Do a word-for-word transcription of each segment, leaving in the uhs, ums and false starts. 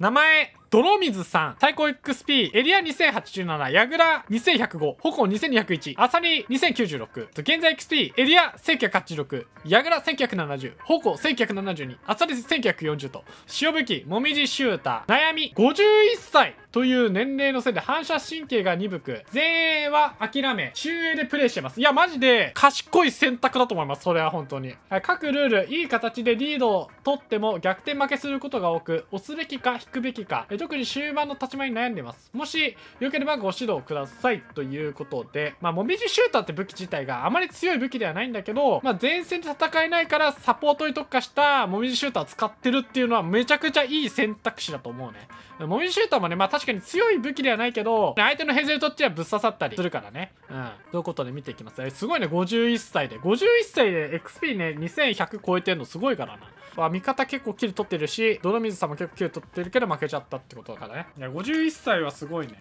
名前、泥水さん、サイコ エックスピー、エリアにせんはちじゅうなな、ヤグラにせんひゃくご、ホコにせんにひゃくいち、アサリにせんきゅうじゅうろく、現在 エックスピー、エリアせんきゅうひゃくはちじゅうろく、ヤグラせんきゅうひゃくななじゅう、ホコせんきゅうひゃくななじゅうに、アサリせんきゅうひゃくよんじゅうと、塩吹き、もみじシューター、悩み、ごじゅういっさいという年齢のせいで反射神経が鈍く、前衛は諦め、中衛でプレイしてます。いや、マジで賢い選択だと思います。それは本当に。各ルール、いい形でリードを取っても逆転負けすることが多く、押すべきか引くべきか、特に終盤の立ち回りに悩んでます。もし、良ければご指導ください。ということで、まあ、もみじシューターって武器自体があまり強い武器ではないんだけど、まあ、前線で戦えないからサポートに特化したもみじシューターを使ってるっていうのはめちゃくちゃいい選択肢だと思うね。もみじシューターもね、まあ、確かに強い武器ではないけど、相手のヘゼルとってはぶっ刺さったりするからね。うん。ということで見ていきます。すごいね、ごじゅういっさいで。ごじゅういっさいで エックスピー ね、にせんひゃく超えてんのすごいからな。あ、味方結構キル取ってるし、泥水さんも結構キル取ってるけど負けちゃったってことだからね。いや、ごじゅういっさいはすごいね。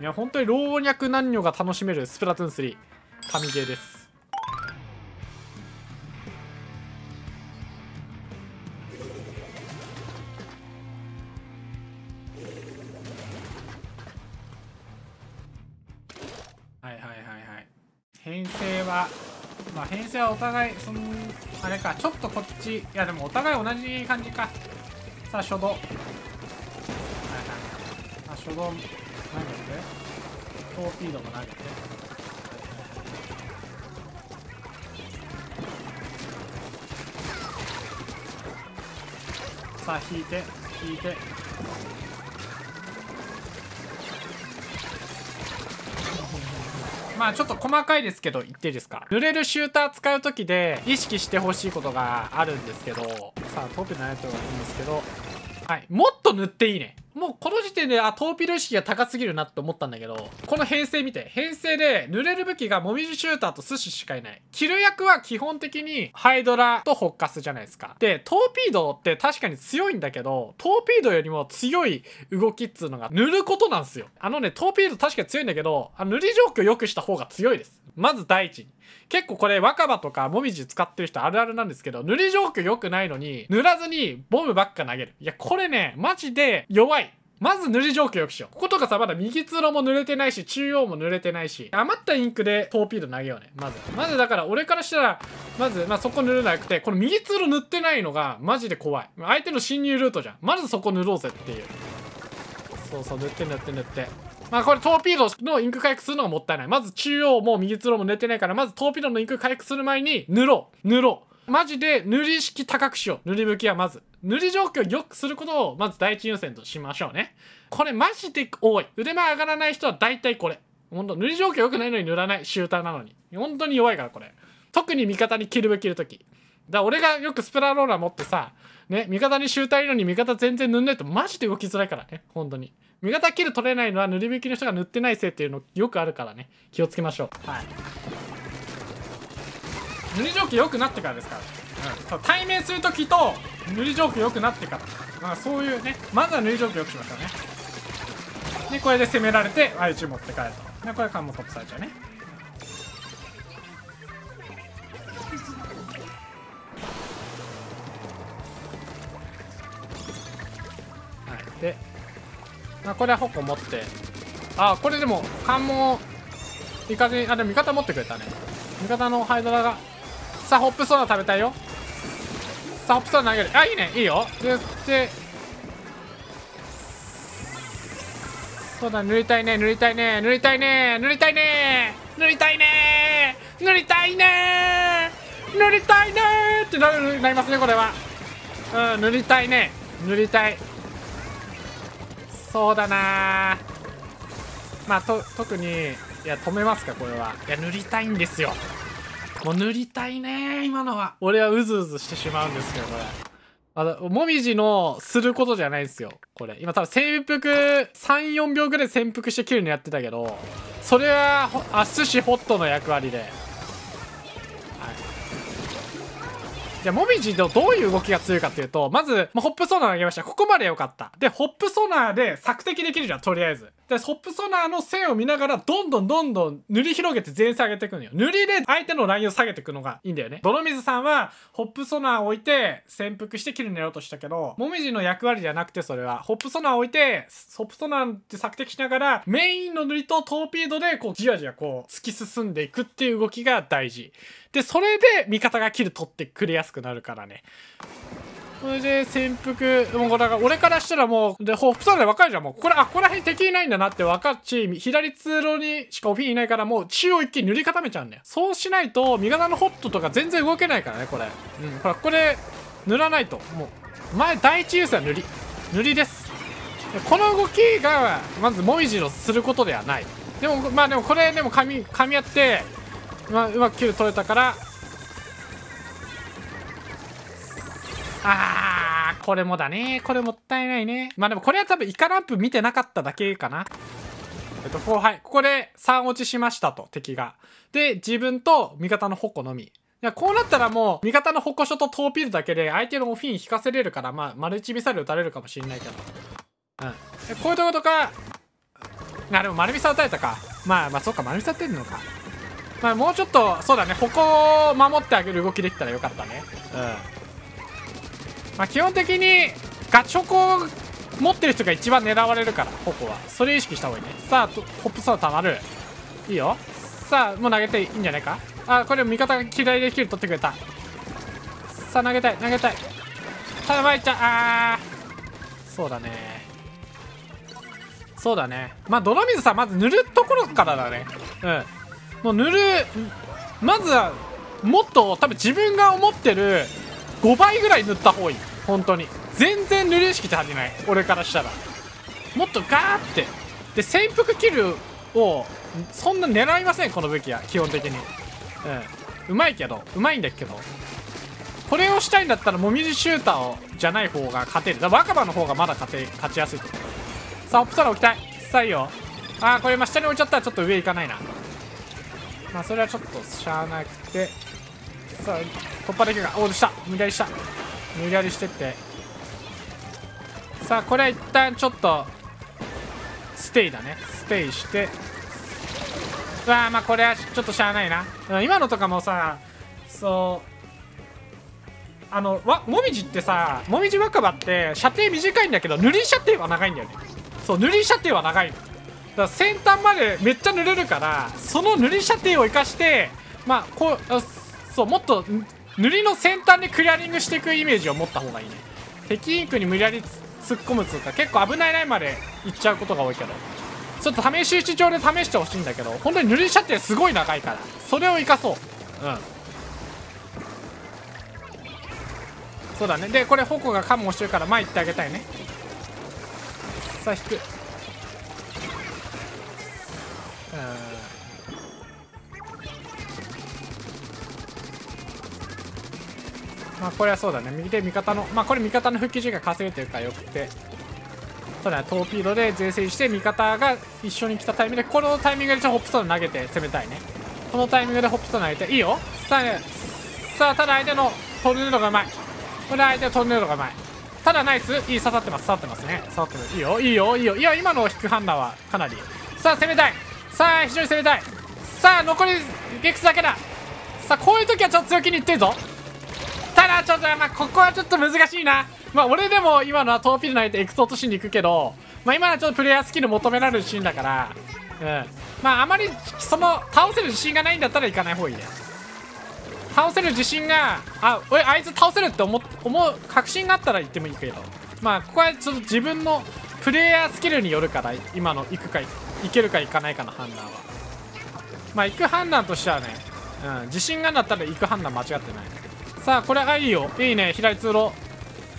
いや、本当に老若男女が楽しめるスプラトゥーンスリー、神ゲーです。はいはいはいはい。編成は、まあ編成はお互い、その、あれか、ちょっとこっち、いやでもお互い同じ感じか。さあ、初動。あ、初動投げて、トーピードも投げて、さあ引いて引いて、まあちょっと細かいですけど言っていいですか。濡れるシューター使う時で意識してほしいことがあるんですけど、さあトーピード投げた方がいいんですけど、はい、もっと塗っていいね。もうこの時点で、あ、トーピード意識が高すぎるなって思ったんだけど、この編成見て。編成で濡れる武器がもみじシューターと寿司しかいない。キル役は基本的にハイドラとホッカスじゃないですか。で、トーピードって確かに強いんだけど、トーピードよりも強い動きっつうのが塗ることなんですよ。あのね、トーピード確かに強いんだけど、あの塗り状況良くした方が強いです。まず第一に。結構これ若葉とかもみじ使ってる人あるあるなんですけど、塗り状況良くないのに、塗らずにボムばっか投げる。いや、これね、マジで弱い。まず塗り状況よくしよう。こことかさ、まだ右通路も塗れてないし、中央も塗れてないし、余ったインクでトーピード投げようね。まず。まずだから、俺からしたら、まず、まあ、そこ塗れなくて、この右通路塗ってないのが、マジで怖い。相手の侵入ルートじゃん。まずそこ塗ろうぜっていう。そうそう、塗って塗って塗って。まあ、これトーピードのインク回復するのがもったいない。まず中央も右通路も塗れてないから、まずトーピードのインク回復する前に、塗ろう。塗ろう。マジで塗り意識高くしよう。塗り向きはまず。塗り状況を良くすることをまず第一優先としましょうね。これマジで多い。腕前上がらない人は大体これ。ほんと、塗り状況良くないのに塗らないシューターなのに。本当に弱いからこれ。特に味方にキルブ切るとき。だから俺がよくスプラローラー持ってさ、ね、味方にシューターいるのに味方全然塗んないとマジで動きづらいからね。本当に。味方キル取れないのは塗り引きの人が塗ってないせいっていうのよくあるからね。気をつけましょう。はい。塗り状況良くなってからですから。うん、対面するときと塗り状況良くなってから、まあ、そういうね、まずは塗り状況良くしましょうね。でこれで攻められて アイジー 持って帰ると。でこれカンもトップされちゃうね。はいで、まあ、これはホコ持って、あ、これでもカンもいかずに、あ、でも味方持ってくれたね。味方のハイドラが、さあホップソーダ食べたいよ。さあホップソーダ投げる。あ、いいね、いいよ。ででそうだ、塗りたいね、塗りたいね、塗りたいね、塗りたいね、塗りたいね、塗りたいね、塗りたいねってなる、なりますねこれは。うん、塗りたいね、塗りたい。そうだな、まあと特に、いや止めますかこれは。いや塗りたいんですよ。もう塗りたいねー、今のは。俺はうずうずしてしまうんですけど、これ。あの、もみじのすることじゃないですよ、これ。今多分潜伏、さん、よんびょうぐらい潜伏してキルにやってたけど、それは、あ、寿司ホットの役割で。はい。じゃあ、もみじのどういう動きが強いかっていうと、まず、まあ、ホップソナー投げました。ここまで良かった。で、ホップソナーで索敵できるじゃん、とりあえず。でホップソナーの線を見ながらどんどんどんどん塗り広げて全員下げていくのよ。塗りで相手のラインを下げていくのがいいんだよね。泥水さんはホップソナーを置いて潜伏してキル狙おうとしたけど、もみじの役割じゃなくてそれはホップソナーを置いてホップソナーって索敵しながらメインの塗りとトーピードでこうじわじわこう突き進んでいくっていう動きが大事で、それで味方がキル取ってくれやすくなるからね。それで潜伏、もうだから俺からしたらもう、で、ホップソナーで分かるじゃん、もう。これ、あ、ここら辺敵いないんだなって分かっち、左通路にしかオフィンいないからもう中を一気に塗り固めちゃうんだよ。そうしないと、味方のホットとか全然動けないからね、これ。うん、ほら、ここで塗らないと。もう、前第一優先は塗り。塗りです。この動きが、まず、もみじのすることではない。でも、まあでもこれでも噛み、噛み合って、まあ、うまくキル取れたから、あー、これもだね。これもったいないね。まあでもこれは多分イカランプ見てなかっただけかな。えっと、こう、はい。ここでさん落ちしましたと、敵が。で、自分と味方の矛のみ。いや、こうなったらもう、味方の矛所とトーピールだけで相手のオフィン引かせれるから、まあ、マルチミサイル撃たれるかもしれないけど。うん。こういうとことか、な、でも丸ミサ撃たれたか。まあまあ、そうか、丸ミサ撃ってんのか。まあ、もうちょっと、そうだね、矛を守ってあげる動きできたらよかったね。うん。まあ基本的にガチホコ持ってる人が一番狙われるから、ホコはそれ意識した方がいいね。さあホップソナーたまる、いいよ。さあもう投げていいんじゃないか。あ、これ味方が嫌いでキル取ってくれた。さあ投げたい投げたい、ただまいちゃう。あー、そうだねそうだね。まあ泥水さんまず塗るところからだね。うん、もう塗る、まずはもっと多分自分が思ってるごばいぐらい塗った方がいい。本当に全然塗り意識って足りない、俺からしたら。もっとガーってで、潜伏キルをそんな狙いません、この武器は基本的に。うん、うまいけど、うまいんだけど、これをしたいんだったらもみじシューターをじゃない方が勝てる。だから若葉の方がまだ勝て勝ちやすい。さあホップソナー置きたい。さあいいよ。あー、これ真下に置いちゃったらちょっと上行かないな。まあそれはちょっとしゃあなくて、さあ突破できるか。おー、した、無理やりした、無理やりしてって。さあこれは一旦ちょっとステイだね。ステイして、うわー、まあこれはちょっとしゃあないな。今のとかもさ、そうあのわもみじってさ、もみじ若葉って射程短いんだけど塗り射程は長いんだよね。そう、塗り射程は長いのだから、先端までめっちゃ塗れるから、その塗り射程を生かして、まあこう、そう、もっと塗りの先端でクリアリングしていくイメージを持った方がいいね。敵インクに無理やり突っ込むつうか、結構危ないラインまで行っちゃうことが多いけど、ちょっと試し打ち上で試してほしいんだけど、本当に塗り射程すごい長いから、それを生かそう。うん、そうだね。でこれ矛がカモしてるから前行ってあげたいね。さあ引く、うん、まあこれはそうだね。右で味方の、まあこれ味方の復帰時間稼げてるからよくて、そうだね。トーピードで前線して味方が一緒に来たタイミングで、このタイミングでちょっとホップソナー投げて攻めたいね。このタイミングでホップソナー投げていいよ。さあ、ね、さあただ相手のトルネードがうまい。これ相手のトルネードがうまい。ただナイス、いい、刺さってます刺さってますね。刺さってる、いいよいいよいいよ。いや今の引く判断はかなり、さあ攻めたい、さあ非常に攻めたい。さあ残りゲクスだけだ。さあこういう時はちょっと強気にいってるぞ。ただちょっと、まあ、ここはちょっと難しいな。まあ俺でも今のはトーピード投げてエクス落としに行くけど、まあ今のはちょっとプレイヤースキル求められるシーンだから、うん、まああまりその倒せる自信がないんだったら行かない方がいいね。倒せる自信が、あ、おいあいつ倒せるって思う確信があったら行ってもいいけど、まあここはちょっと自分のプレイヤースキルによるから、今の行くか行けるか行かないかの判断は、まあ行く判断としてはね、うん、自信があるんだったら行く判断間違ってない。さあこれはいいよ、いいね、左通路。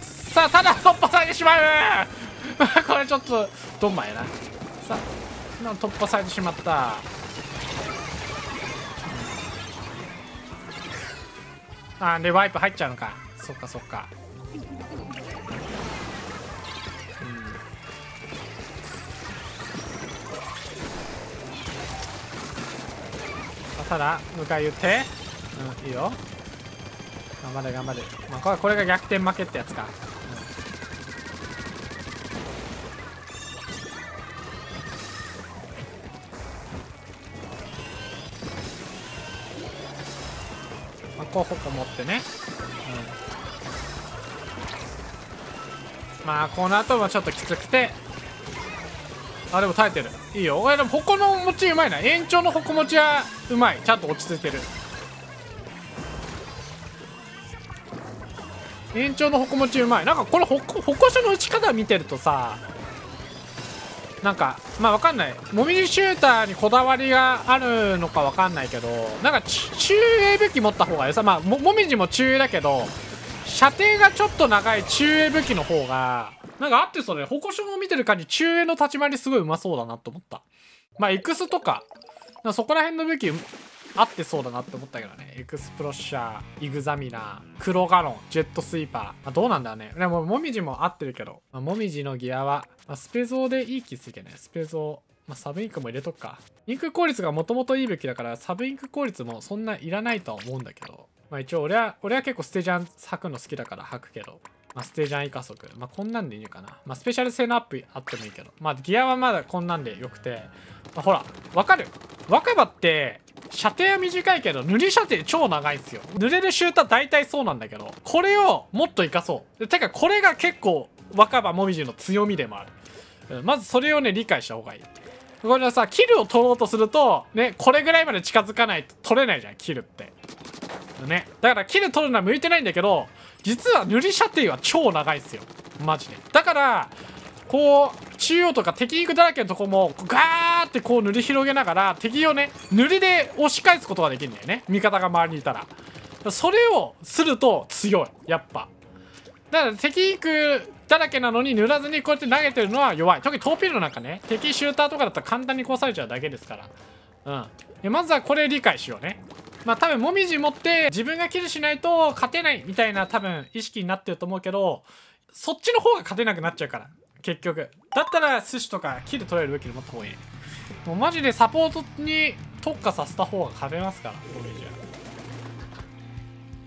さあただ突破されてしまうこれちょっとどんまいな。さあ突破されてしまった。あーでワイプ入っちゃうのか、そっかそっか、うん、ただ迎え撃って、うん、いいよ、頑張れ頑張れ。まあ、これこれが逆転負けってやつか、うん、こここ持ってね、うん、まあこの後もちょっときつくて、あでも耐えてる、いいよ。おいでも鉾の持ちうまいな、延長の鉾持ちはうまい、ちゃんと落ち着いてる。延長の鉾持ちうまい。なんかこれ鉾所の打ち方見てるとさ、なんかまあわかんない、もみじシューターにこだわりがあるのかわかんないけど、なんか中鋭武器持った方がよさ、まあ も, もみじも中鋭だけど射程がちょっと長い中鋭武器の方がなんかあってそうね。鉾所も見てる感じ、中鋭の立ち回りすごいうまそうだなと思った。まあエクスとかそこら辺の武器合ってそうだなって思ったけどね。エクスプロッシャー、イグザミナー、クロガロン、ジェットスイーパー、あどうなんだろうね。でもモミジも合ってるけど、まあ、モミジのギアは、まあ、スペゾーでいい気するけどね。スペゾー、まあ、サブインクも入れとくか。インク効率がもともといい武器だからサブインク効率もそんないらないとは思うんだけど、まあ一応俺は俺は結構ステージャン吐くの好きだから吐くけど、まあ、ステージャン以下速、まあこんなんでいいかな。まあスペシャル性のアップあってもいいけど、まあギアはまだこんなんでよくて、まあ、ほらわかる、若葉って射程は短いけど塗り射程超長いんですよ。塗れるシューター大体そうなんだけど、これをもっと活かそう。てかこれが結構若葉もみじの強みでもある、うん、まずそれをね理解した方がいい。これはさ、キルを取ろうとするとね、これぐらいまで近づかないと取れないじゃん、キルってね。だからキル取るのは向いてないんだけど、実は塗り射程は超長いんですよマジで。だからこう中央とか敵肉だらけのとこもガーってこう塗り広げながら敵をね塗りで押し返すことができるんだよね、味方が周りにいたら。それをすると強い、やっぱ。だから敵肉だらけなのに塗らずにこうやって投げてるのは弱い。特にトーピードなんかね、敵シューターとかだったら簡単に壊されちゃうだけですから、うんでまずはこれ理解しようね。まあ多分もみじ持って自分がキルしないと勝てないみたいな多分意識になってると思うけど、そっちの方が勝てなくなっちゃうから結局。だったら寿司とかキル取れる武器で持った方がいい。もうマジでサポートに特化させた方が勝てますから、これじ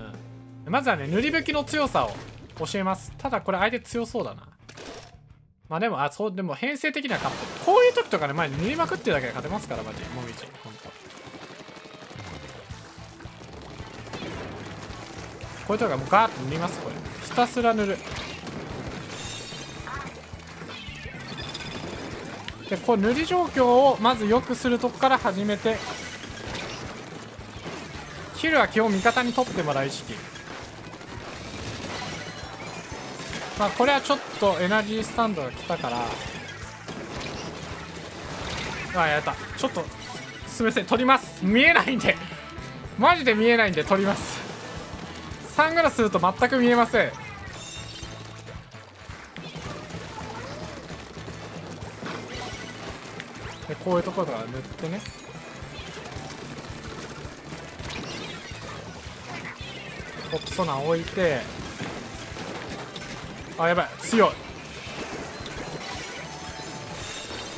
ゃ。うん。まずはね、塗り武器の強さを教えます。ただこれ相手強そうだな。まあでも、あ、そう、でも編成的には勝ってる。こういう時とかね、前塗りまくってるだけで勝てますから、マジで。もみじ。ほんと。こういう時はもうガーッと塗ります、これ。ひたすら塗る。でこう塗り状況をまず良くするとこから始めて、キルは基本味方に取ってもらう意識。まあこれはちょっとエナジースタンドが来たから、ああやった、ちょっとすみません取ります、見えないんでマジで見えないんで取ります。サングラスすると全く見えません。でこういうところから塗ってね、ポップソナー置いて、あやばい強い。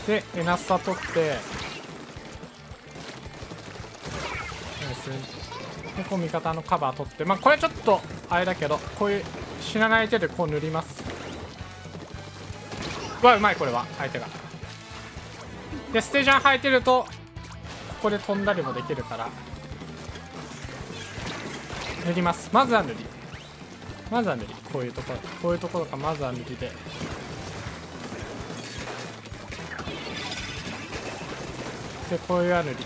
でエナスタ取ってでこう味方のカバー取って、まあこれちょっとあれだけど、こういう死なない手でこう塗ります。うわうまい、これは相手が。でステージャン履いてるとここで飛んだりもできるから塗ります。まずは塗りまずは塗りこういうところこういうところかまずは塗りででこういうは塗り、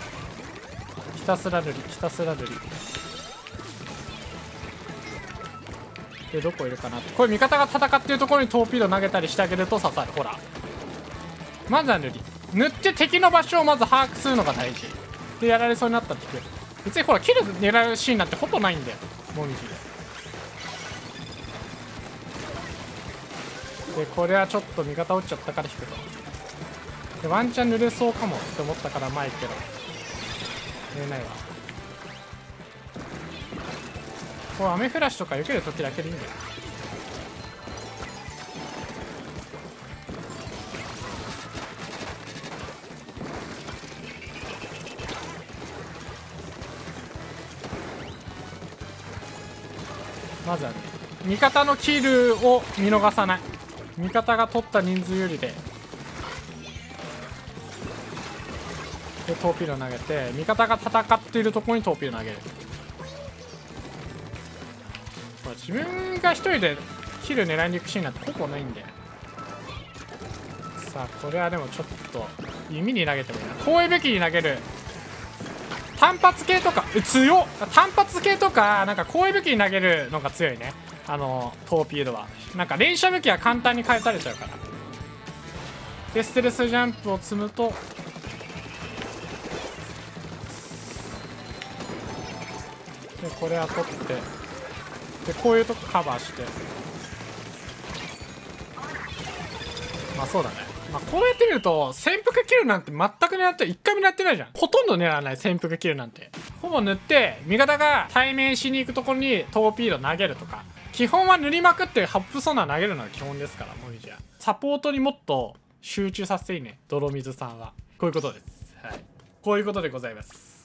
ひたすら塗りひたすら塗りでどこいるかなって、これ味方が戦ってるところにトーピード投げたりしてあげると刺さる。ほらまずは塗り、塗って敵の場所をまず把握するのが大事で、やられそうになったら敵別にほらキル狙えるシーンなんてほぼないんだよもみじで。でこれはちょっと味方落ちちゃったから引くと、でワンチャン濡れそうかもって思ったから前行くけど濡れないわ。こう雨降らしとか避ける時だけでいいんだよ。まずはね、味方のキルを見逃さない、味方が取った人数有利で、でトーピード投げて味方が戦っているところにトーピード投げるまあ、自分が一人でキル狙いに行くシーンなんてほぼないんで。さあこれはでもちょっと弓に投げてもいいな。こういう武器に投げる単発系とか強っ、単発系とかなんかこういう武器に投げるのが強いね。あのトーピードはなんか連射武器は簡単に返されちゃうから。でステルスジャンプを積むとでこれは取ってでこういうとこカバーして、まあそうだね、まあ、こうやってみると潜伏キルなんて全く狙っていっかいも狙ってないじゃん。ほとんど狙わない潜伏キルなんてほぼ塗って、味方が対面しに行くところにトーピード投げるとか、基本は塗りまくってハップソナー投げるのが基本ですから。もみじはサポートにもっと集中させていいね、泥水さんは。こういうことです、はい、こういうことでございます。